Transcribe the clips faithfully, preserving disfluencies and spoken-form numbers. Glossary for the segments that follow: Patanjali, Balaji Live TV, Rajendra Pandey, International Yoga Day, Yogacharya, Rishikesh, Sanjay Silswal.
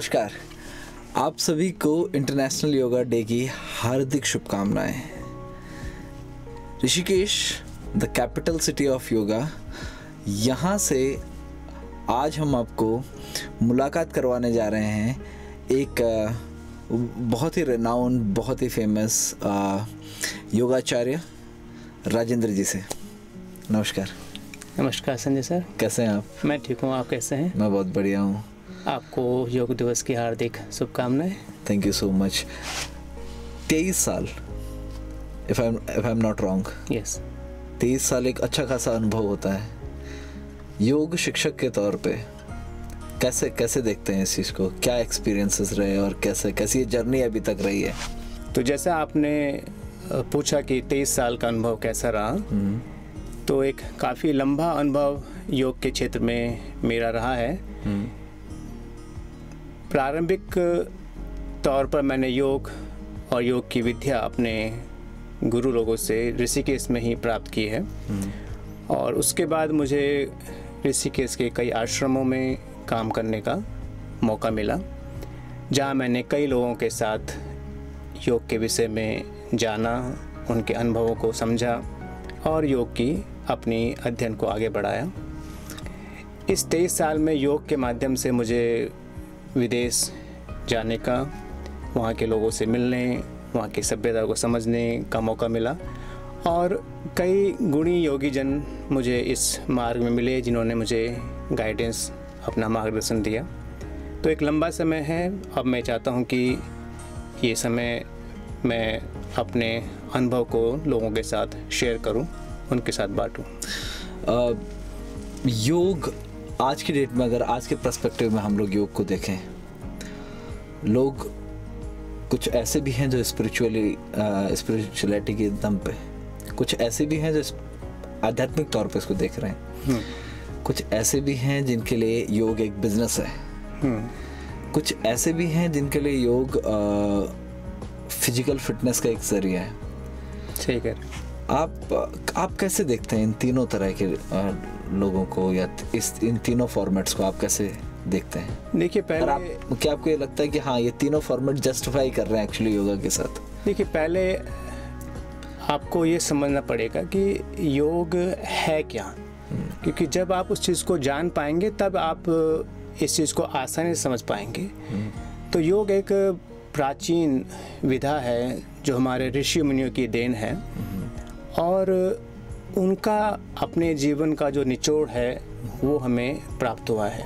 नमस्कार, आप सभी को इंटरनेशनल योगा डे की हार्दिक शुभकामनाएं। Rishikesh, the capital city of yoga, यहाँ से आज हम आपको मुलाकात करवाने जा रहे हैं एक बहुत ही रेनाउंड, बहुत ही फेमस योगाचार्य राजेंद्र जी से। नमस्कार। नमस्कार संजय सर, कैसे हैं आप? मैं ठीक हूँ, आप कैसे हैं? मैं बहुत बढ़िया हूँ। आपको योग दिवस की हार्दिक शुभकामनाएं। Thank you so much. तेईस साल, if I if I am not wrong, yes, तेईस साल एक अच्छा खासा अनुभव होता है। योग शिक्षक के तौर पे कैसे कैसे देखते हैं इस चीज़ को? क्या एक्सपीरियंसेस रहे और कैसे कैसी ये जर्नी अभी तक रही है? तो जैसे आपने पूछा कि तेईस साल का अनुभव कैसा रहा, तो एक काफ़ी लंबा अनुभव योग के क्षेत्र में मेरा रहा है। प्रारंभिक तौर पर मैंने योग और योग की विद्या अपने गुरु लोगों से ऋषिकेश में ही प्राप्त की है, और उसके बाद मुझे ऋषिकेश के कई आश्रमों में काम करने का मौका मिला, जहां मैंने कई लोगों के साथ योग के विषय में जाना, उनके अनुभवों को समझा और योग की अपनी अध्ययन को आगे बढ़ाया। इस तेईस साल में योग के माध्यम से मुझे विदेश जाने का, वहाँ के लोगों से मिलने, वहाँ की सभ्यता को समझने का मौका मिला, और कई गुणी योगीजन मुझे इस मार्ग में मिले जिन्होंने मुझे गाइडेंस, अपना मार्गदर्शन दिया। तो एक लंबा समय है। अब मैं चाहता हूँ कि ये समय मैं अपने अनुभव को लोगों के साथ शेयर करूँ, उनके साथ बांटूँ। योग आज की डेट में, अगर आज के पर्सपेक्टिव में हम लोग योग को देखें, लोग कुछ ऐसे भी हैं जो स्पिरिचुअली स्पिरिचुअलिटी के दम पे, कुछ ऐसे भी हैं जो आध्यात्मिक तौर पे इसको देख रहे हैं, कुछ ऐसे भी हैं जिनके लिए योग एक बिजनेस है, कुछ ऐसे भी हैं जिनके लिए योग फिजिकल फिटनेस का एक जरिया है। ठीक है, आप आप कैसे देखते हैं इन तीनों तरह के लोगों को, या इस इन तीनों फॉर्मेट्स को आप कैसे देखते हैं? देखिए, पहले आप, क्या आपको ये लगता है कि हाँ, ये तीनों फॉर्मेट जस्टिफाई कर रहे हैं एक्चुअली योगा के साथ? देखिए, पहले आपको ये समझना पड़ेगा कि योग है क्या, क्योंकि जब आप उस चीज़ को जान पाएंगे तब आप इस चीज़ को आसानी से समझ पाएंगे। तो योग एक प्राचीन विधा है जो हमारे ऋषि मुनियों की देन है, और उनका अपने जीवन का जो निचोड़ है वो हमें प्राप्त हुआ है।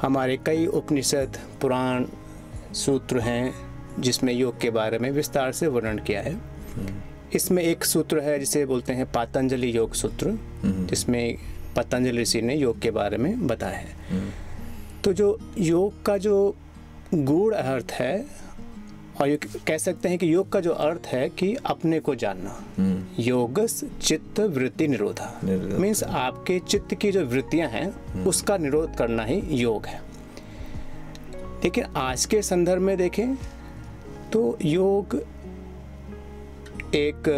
हमारे कई उपनिषद, पुराण, सूत्र हैं जिसमें योग के बारे में विस्तार से वर्णन किया है। इसमें एक सूत्र है जिसे बोलते हैं पतंजलि योग सूत्र, जिसमें पतंजलि ऋषि ने योग के बारे में बताया है। तो जो योग का जो गूढ़ अर्थ है, और ये कह सकते हैं कि योग का जो अर्थ है कि अपने को जानना, योगस चित्त वृत्ति निरोधा, मीन्स आपके चित्त की जो वृत्तियां हैं उसका निरोध करना ही योग है। लेकिन आज के संदर्भ में देखें तो योग एक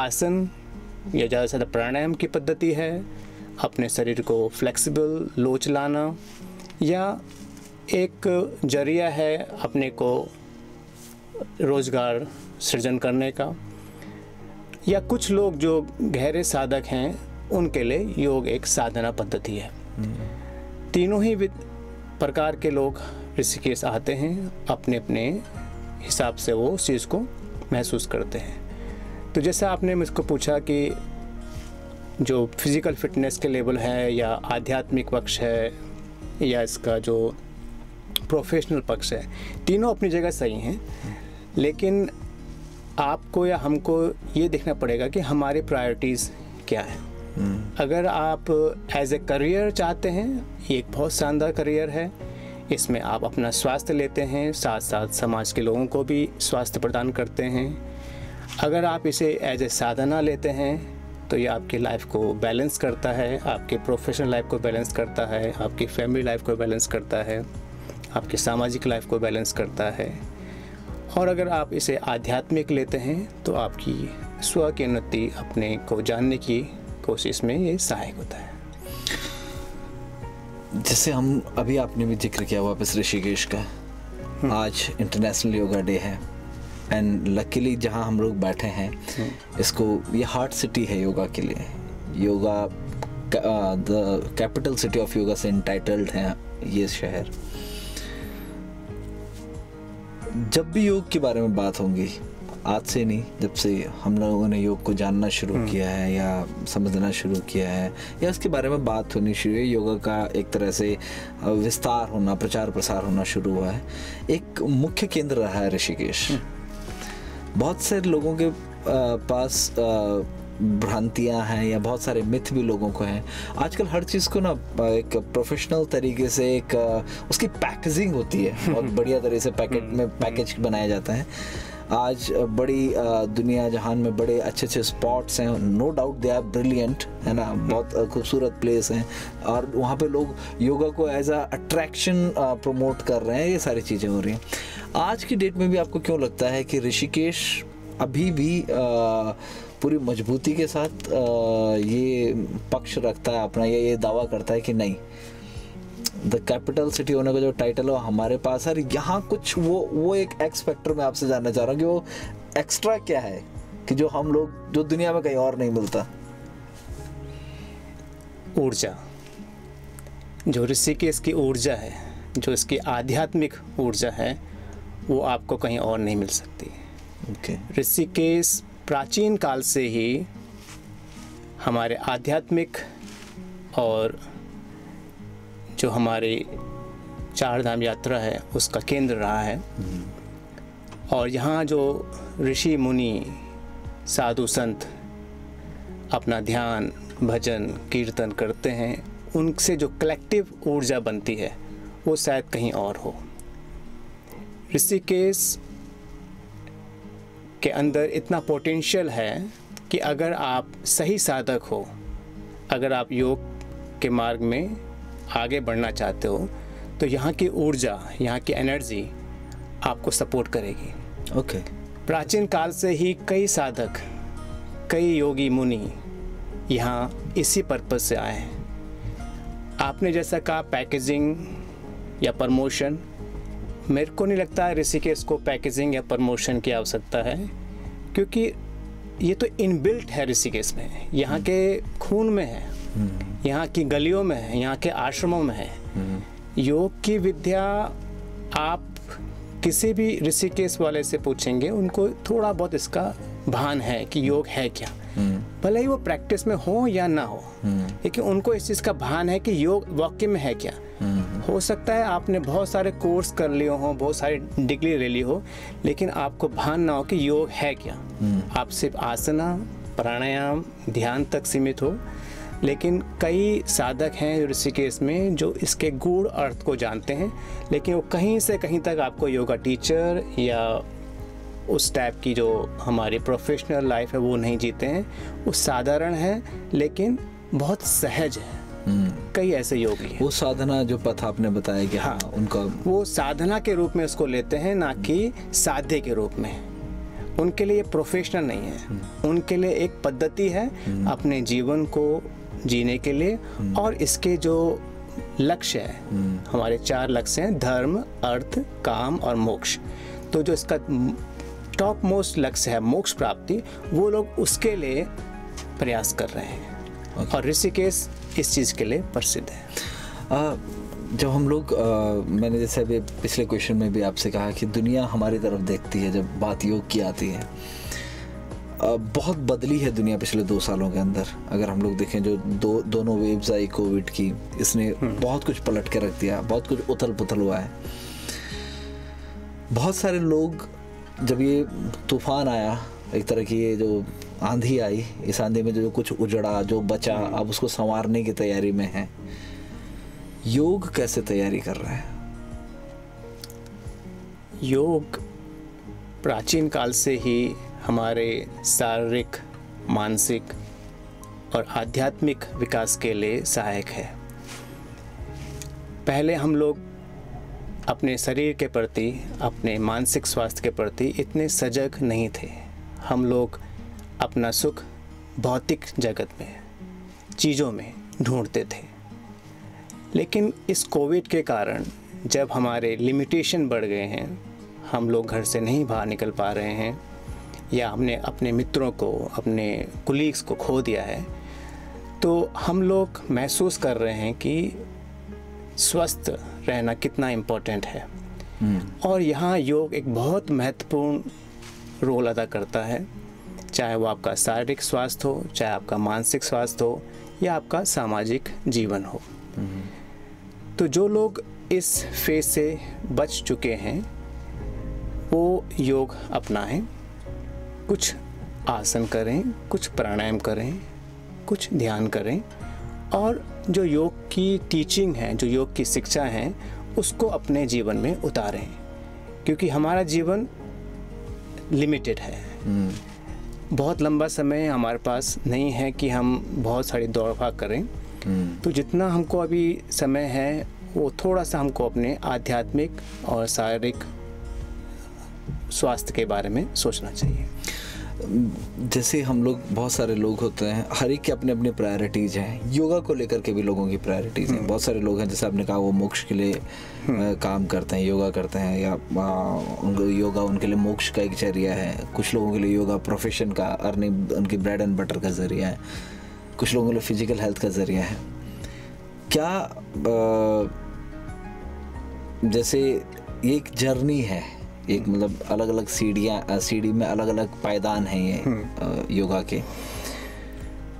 आसन या ज़्यादा से ज़्यादा प्राणायाम की पद्धति है, अपने शरीर को फ्लेक्सिबल, लोचलाना, या एक जरिया है अपने को रोजगार सृजन करने का, या कुछ लोग जो गहरे साधक हैं उनके लिए योग एक साधना पद्धति है। तीनों ही प्रकार के लोग ऋषिकेश आते हैं, अपने अपने हिसाब से वो उस चीज़ को महसूस करते हैं। तो जैसा आपने मुझको पूछा कि जो फिज़िकल फिटनेस के लेवल है, या आध्यात्मिक पक्ष है, या इसका जो प्रोफेशनल पक्ष है, तीनों अपनी जगह सही हैं, लेकिन आपको या हमको ये देखना पड़ेगा कि हमारी प्रायोरिटीज़ क्या है। अगर आप एज ए करियर चाहते हैं, ये एक बहुत शानदार करियर है, इसमें आप अपना स्वास्थ्य लेते हैं, साथ साथ समाज के लोगों को भी स्वास्थ्य प्रदान करते हैं। अगर आप इसे एज ए साधना लेते हैं तो ये आपकी लाइफ को बैलेंस करता है, आपके प्रोफेशनल लाइफ को बैलेंस करता है, आपकी फैमिली लाइफ को बैलेंस करता है, आपकी सामाजिक लाइफ को बैलेंस करता है। और अगर आप इसे आध्यात्मिक लेते हैं तो आपकी स्व की उन्नति, अपने को जानने की कोशिश में ये सहायक होता है। जैसे हम अभी, आपने भी जिक्र किया वापस ऋषिकेश का, आज इंटरनेशनल योगा डे है एंड लकीली जहाँ हम लोग बैठे हैं इसको ये हार्ट सिटी है योगा के लिए, yoga the capital city of yoga से इंटाइटल्ड है ये शहर। जब भी योग के बारे में बात होगी, आज से नहीं, जब से हम लोगों ने योग को जानना शुरू किया है या समझना शुरू किया है या इसके बारे में बात होनी शुरू है, योगा का एक तरह से विस्तार होना, प्रचार प्रसार होना शुरू हुआ है। एक मुख्य केंद्र रहा है ऋषिकेश। बहुत से लोगों के पास भ्रांतियां हैं या बहुत सारे मिथ भी लोगों को हैं। आजकल हर चीज़ को ना एक प्रोफेशनल तरीके से एक उसकी पैकेजिंग होती है, बहुत बढ़िया तरीके से पैकेट में पैकेज बनाया जाता है। आज बड़ी दुनिया जहान में बड़े अच्छे अच्छे स्पॉट्स हैं, no doubt they are brilliant, है ना, बहुत खूबसूरत प्लेस हैं और वहाँ पे लोग योगा को एज अ अट्रैक्शन प्रमोट कर रहे हैं, ये सारी चीज़ें हो रही हैं। आज की डेट में भी आपको क्यों लगता है कि ऋषिकेश अभी भी पूरी मजबूती के साथ ये पक्ष रखता है अपना, ये ये दावा करता है कि नहीं, द कैपिटल सिटी होने का जो टाइटल है हमारे पास है। यहाँ कुछ वो वो एक एक्सपेक्टर में आपसे जानना चाह रहा हूँ कि वो एक्स्ट्रा क्या है कि जो हम लोग, जो दुनिया में कहीं और नहीं मिलता। ऊर्जा, जो ऋषिकेश की ऊर्जा है, जो इसकी आध्यात्मिक ऊर्जा है, वो आपको कहीं और नहीं मिल सकती। ओके, ऋषिकेश प्राचीन काल से ही हमारे आध्यात्मिक और जो हमारे चार धाम यात्रा है उसका केंद्र रहा है। और यहाँ जो ऋषि मुनि साधु संत अपना ध्यान भजन कीर्तन करते हैं, उनसे जो कलेक्टिव ऊर्जा बनती है वो शायद कहीं और हो। ऋषिकेश के अंदर इतना पोटेंशियल है कि अगर आप सही साधक हो, अगर आप योग के मार्ग में आगे बढ़ना चाहते हो, तो यहाँ की ऊर्जा, यहाँ की एनर्जी आपको सपोर्ट करेगी। ओके, प्राचीन काल से ही कई साधक, कई योगी मुनि यहाँ इसी पर्पस से आए हैं। आपने जैसा कहा पैकेजिंग या प्रमोशन, मेरे को नहीं लगता है ऋषिकेश को पैकेजिंग या प्रमोशन की आवश्यकता है, क्योंकि ये तो इनबिल्ट है ऋषिकेश में, यहाँ के खून में है, यहाँ की गलियों में है, यहाँ के आश्रमों में है। योग की विद्या आप किसी भी ऋषिकेश वाले से पूछेंगे, उनको थोड़ा बहुत इसका भान है कि योग है क्या, भले ही वो प्रैक्टिस में हो या ना हो, लेकिन उनको इस चीज़ का भान है कि योग वाकई में है क्या। हो सकता है आपने बहुत सारे कोर्स कर लिए हो, बहुत सारी डिग्री ले ली हो, लेकिन आपको भान ना हो कि योग है क्या। आप सिर्फ आसना, प्राणायाम, ध्यान तक सीमित हो, लेकिन कई साधक हैं ऋषिकेश में जो इसके गूढ़ अर्थ को जानते हैं, लेकिन वो कहीं से कहीं तक आपको योगा टीचर या उस टाइप की जो हमारी प्रोफेशनल लाइफ है वो नहीं जीते हैं। वो साधारण है लेकिन बहुत सहज है। कई ऐसे योगी हैं, वो साधना जो पथ आपने बताया कि हाँ, उनका वो साधना के रूप में उसको लेते हैं, ना कि साधे के रूप में। उनके लिए प्रोफेशनल नहीं है, उनके लिए एक पद्धति है अपने जीवन को जीने के लिए। और इसके जो लक्ष्य है, हमारे चार लक्ष्य हैं, धर्म, अर्थ, काम और मोक्ष। तो जो इसका टॉप मोस्ट लक्ष्य है मोक्ष प्राप्ति, वो लोग उसके लिए प्रयास कर रहे हैं। okay. और ऋषिकेश इस चीज़ के लिए प्रसिद्ध है। आ, जब हम लोग, मैंने जैसे अभी पिछले क्वेश्चन में भी आपसे कहा कि दुनिया हमारी तरफ देखती है जब बात योग की आती है। बहुत बदली है दुनिया पिछले दो सालों के अंदर। अगर हम लोग देखें जो दो दोनों वेव्स आई कोविड की, इसने बहुत कुछ पलट के रख दिया, बहुत कुछ उथल पुथल हुआ है। बहुत सारे लोग, जब ये तूफान आया, एक तरह की ये जो आंधी आई, इस आंधी में जो कुछ उजड़ा, जो बचा, अब उसको संवारने की तैयारी में है। योग कैसे तैयारी कर रहा है? योग प्राचीन काल से ही हमारे शारीरिक, मानसिक और आध्यात्मिक विकास के लिए सहायक है। पहले हम लोग अपने शरीर के प्रति, अपने मानसिक स्वास्थ्य के प्रति इतने सजग नहीं थे। हम लोग अपना सुख भौतिक जगत में, चीज़ों में ढूंढते थे, लेकिन इस कोविड के कारण जब हमारे लिमिटेशन बढ़ गए हैं, हम लोग घर से नहीं बाहर निकल पा रहे हैं या हमने अपने मित्रों को, अपने कुलीग्स को खो दिया है, तो हम लोग महसूस कर रहे हैं कि स्वस्थ रहना कितना इम्पोर्टेंट है। और यहाँ योग एक बहुत महत्वपूर्ण रोल अदा करता है, चाहे वो आपका शारीरिक स्वास्थ्य हो, चाहे आपका मानसिक स्वास्थ्य हो या आपका सामाजिक जीवन हो। तो जो लोग इस फेज से बच चुके हैं वो योग अपनाएं, कुछ आसन करें, कुछ प्राणायाम करें, कुछ ध्यान करें और जो योग की टीचिंग है, जो योग की शिक्षा है, उसको अपने जीवन में उतारें, क्योंकि हमारा जीवन लिमिटेड है। बहुत लंबा समय हमारे पास नहीं है कि हम बहुत सारी दौड़ भाग करें। तो जितना हमको अभी समय है वो थोड़ा सा हमको अपने आध्यात्मिक और शारीरिक स्वास्थ्य के बारे में सोचना चाहिए। जैसे हम लोग, बहुत सारे लोग होते हैं, हर एक के अपने अपने प्रायोरिटीज़ हैं, योगा को लेकर के भी लोगों की प्रायोरिटीज़ हैं। बहुत सारे लोग हैं, जैसे आपने कहा, वो मोक्ष के लिए काम करते हैं, योगा करते हैं, या उनको योगा उनके लिए मोक्ष का एक जरिया है। कुछ लोगों के लिए योगा प्रोफेशन का अर्निंग, उनकी ब्रेड एंड बटर का जरिया है। कुछ लोगों के लिए फिजिकल हेल्थ का जरिया है। क्या जैसे ये एक जर्नी है, एक मतलब अलग अलग सीढ़ियाँ, सीढ़ी में अलग अलग पायदान हैं ये योगा के।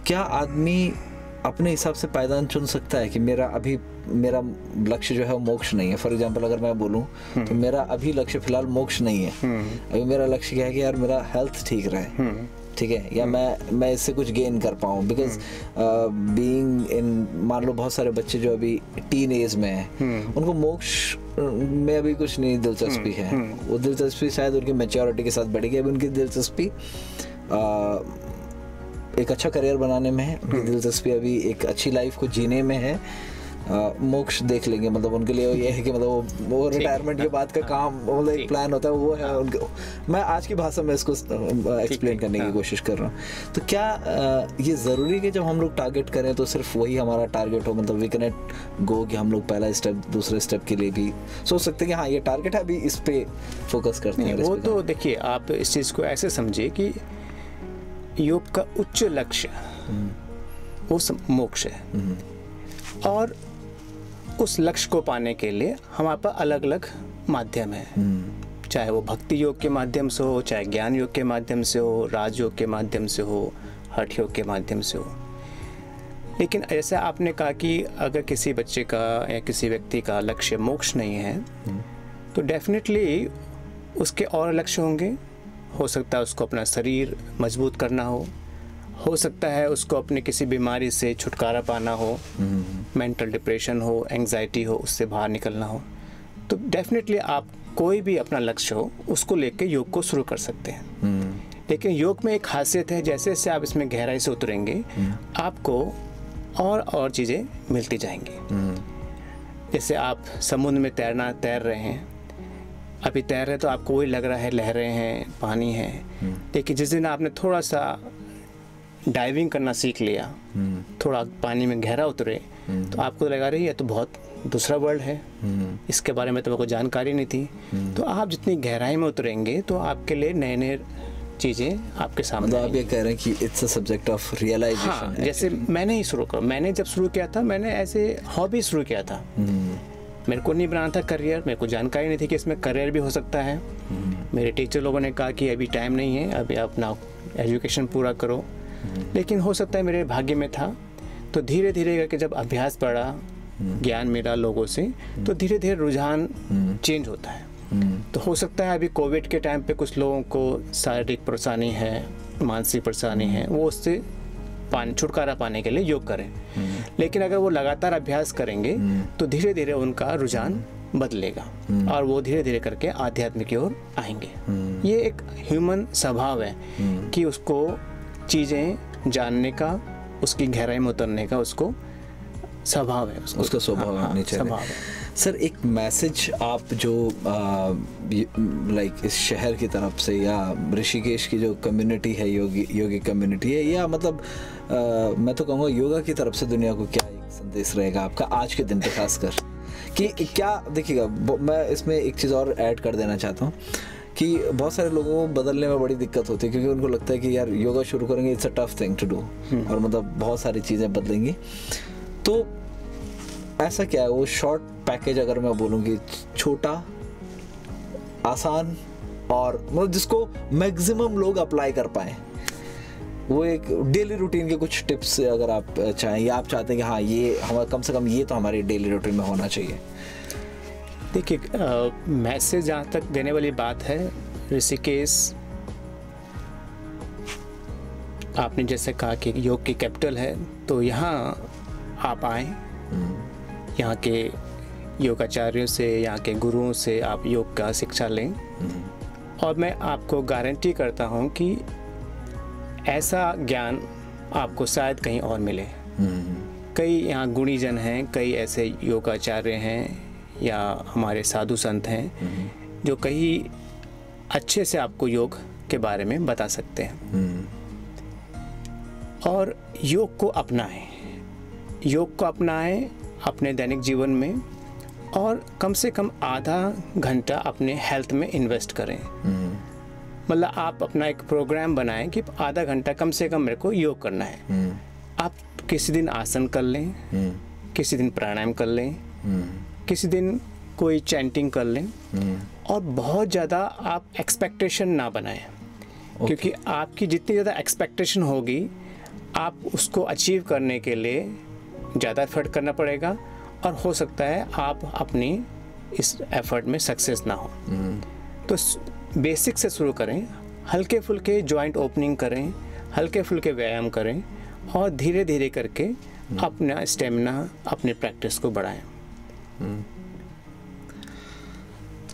क्या आदमी अपने हिसाब से पायदान चुन सकता है कि मेरा अभी मेरा लक्ष्य जो है वो मोक्ष नहीं है? फॉर एग्जांपल अगर मैं बोलूँ तो मेरा अभी लक्ष्य फिलहाल मोक्ष नहीं है, अभी मेरा लक्ष्य क्या है कि यार मेरा हेल्थ ठीक रहे, ठीक है, या मैं मैं इससे कुछ गेन कर पाऊँ। बिकॉज बीइंग इन, मान लो बहुत सारे बच्चे जो अभी टीन एज में हैं, उनको मोक्ष में अभी कुछ नहीं दिलचस्पी है। वो दिलचस्पी शायद उनकी मेच्योरिटी के साथ बढ़ेगी। अभी उनकी दिलचस्पी एक अच्छा करियर बनाने में है, उनकी दिलचस्पी अभी एक अच्छी लाइफ को जीने में है। मोक्ष देख लेंगे, मतलब उनके लिए ये है कि मतलब वो रिटायरमेंट के बाद का काम, मतलब एक प्लान होता है वो है उनके। मैं आज की भाषा में इसको एक्सप्लेन करने की कोशिश कर रहा हूँ। तो क्या ये ज़रूरी है कि जब हम लोग टारगेट करें तो सिर्फ वही हमारा टारगेट हो? मतलब वी कैन गो कि हम लोग पहला स्टेप, दूसरे स्टेप के लिए भी सोच सकते हैं कि हाँ ये टारगेट है, अभी इस पर फोकस करते हैं। वो तो देखिए, आप इस चीज़ को ऐसे समझिए कि योग का उच्च लक्ष्य वो मोक्ष है, और उस लक्ष्य को पाने के लिए हमारे पास अलग अलग माध्यम है। चाहे वो भक्ति योग के माध्यम से हो, चाहे ज्ञान योग के माध्यम से हो, राजयोग के माध्यम से हो, हठ योग के माध्यम से हो। लेकिन ऐसा आपने कहा कि अगर किसी बच्चे का या किसी व्यक्ति का लक्ष्य मोक्ष नहीं है, तो डेफिनेटली उसके और लक्ष्य होंगे। हो सकता है उसको अपना शरीर मजबूत करना हो, हो सकता है उसको अपने किसी बीमारी से छुटकारा पाना हो, मेंटल डिप्रेशन हो, एंजाइटी हो, उससे बाहर निकलना हो। तो डेफिनेटली आप कोई भी अपना लक्ष्य हो उसको लेके योग को शुरू कर सकते हैं। लेकिन योग में एक खासियत है, जैसे जैसे आप इसमें गहराई से उतरेंगे आपको और और चीज़ें मिलती जाएंगी। जैसे आप समुद्र में तैरना तैर रहे हैं, अभी तैर रहे तो आपको वही लग रहा है लहरें हैं, पानी है, लेकिन जिस दिन आपने थोड़ा सा डाइविंग करना सीख लिया, थोड़ा पानी में गहरा उतरे, तो आपको लगा रही है तो बहुत दूसरा वर्ल्ड है, इसके बारे में तो आपको जानकारी नहीं थी। तो आप जितनी गहराई में उतरेंगे तो आपके लिए नए नए चीज़ें आपके सामने। तो आप ये कह रहे हैं कि it's a subject of realisation. हाँ, जैसे मैंने ही शुरू कर मैंने जब शुरू किया था, मैंने ऐसे हॉबी शुरू किया था। मेरे को नहीं बनाना था करियर, मेरे को जानकारी नहीं थी कि इसमें करियर भी हो सकता है। मेरे टीचर लोगों ने कहा कि अभी टाइम नहीं है, अभी अपना एजुकेशन पूरा करो, लेकिन हो सकता है मेरे भाग्य में था। तो धीरे धीरे करके जब अभ्यास बढ़ा, ज्ञान मिला लोगों से, तो धीरे धीरे रुझान चेंज होता है। तो हो सकता है अभी कोविड के टाइम पे कुछ लोगों को शारीरिक परेशानी है, मानसिक परेशानी है, वो उससे पान छुटकारा पाने के लिए योग करें। लेकिन अगर वो लगातार अभ्यास करेंगे तो धीरे धीरे उनका रुझान बदलेगा और वो धीरे धीरे करके आध्यात्म की ओर आएंगे। ये एक ह्यूमन स्वभाव है कि उसको चीज़ें जानने का, उसकी गहराई में उतरने का उसको स्वभाव है, उसको उसका स्वभाव होना चाहिए। सर, एक मैसेज आप जो लाइक इस शहर की तरफ से या ऋषिकेश की जो कम्युनिटी है, योगी योगी कम्युनिटी है, या मतलब आ, मैं तो कहूँगा योगा की तरफ से दुनिया को क्या एक संदेश रहेगा आपका आज के दिन पे खासकर? कि क्या देखिएगा, मैं इसमें एक चीज़ और ऐड कर देना चाहता हूँ कि बहुत सारे लोगों को बदलने में बड़ी दिक्कत होती है, क्योंकि उनको लगता है कि यार योगा शुरू करेंगे it's a tough thing to do और मतलब बहुत सारी चीज़ें बदलेंगी। तो ऐसा क्या है वो शॉर्ट पैकेज अगर मैं बोलूँगी, छोटा आसान और मतलब जिसको मैक्सिमम लोग अप्लाई कर पाए, वो एक डेली रूटीन के कुछ टिप्स अगर आप चाहें या आप चाहते हैं कि हाँ ये हमारा कम से कम ये तो हमारे डेली रूटीन में होना चाहिए। देखिए मैसेज जहाँ तक देने वाली बात है, ऋषिकेश आपने जैसे कहा कि योग की कैपिटल है, तो यहाँ आप आए, यहाँ के योगाचार्यों से यहाँ के गुरुओं से आप योग का शिक्षा लें और मैं आपको गारंटी करता हूँ कि ऐसा ज्ञान आपको शायद कहीं और मिले। कई यहाँ गुणीजन हैं, कई ऐसे योगाचार्य हैं या हमारे साधु संत हैं जो कहीं अच्छे से आपको योग के बारे में बता सकते हैं। और योग को अपनाएं, योग को अपनाएं अपने दैनिक जीवन में और कम से कम आधा घंटा अपने हेल्थ में इन्वेस्ट करें। मतलब आप अपना एक प्रोग्राम बनाएं कि आधा घंटा कम से कम मेरे को योग करना है। आप किसी दिन आसन कर लें, किसी दिन प्राणायाम कर लें, किसी दिन कोई चैंटिंग कर लें और बहुत ज़्यादा आप एक्सपेक्टेशन ना बनाएं, क्योंकि आपकी जितनी ज़्यादा एक्सपेक्टेशन होगी आप उसको अचीव करने के लिए ज़्यादा एफर्ट करना पड़ेगा और हो सकता है आप अपनी इस एफर्ट में सक्सेस ना हो। तो बेसिक से शुरू करें, हल्के फुल्के जॉइंट ओपनिंग करें, हल्के फुल्के व्यायाम करें और धीरे धीरे करके अपना स्टेमिना अपनी प्रैक्टिस को बढ़ाएं।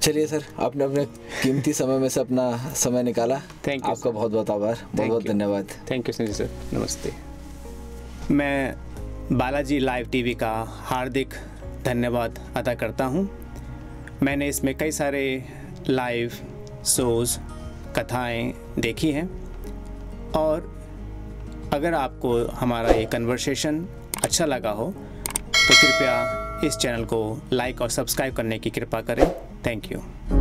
चलिए सर, आपने अपने कीमती समय में से अपना समय निकाला, थैंक यू। आपका बहुत बहुत आभार, बहुत बहुत धन्यवाद। थैंक यू संजय सर, नमस्ते। मैं बालाजी लाइव टीवी का हार्दिक धन्यवाद अदा करता हूं। मैंने इसमें कई सारे लाइव शोज़ कथाएं देखी हैं और अगर आपको हमारा ये कन्वर्सेशन अच्छा लगा हो तो कृपया इस चैनल को लाइक और सब्सक्राइब करने की कृपा करें। Thank you.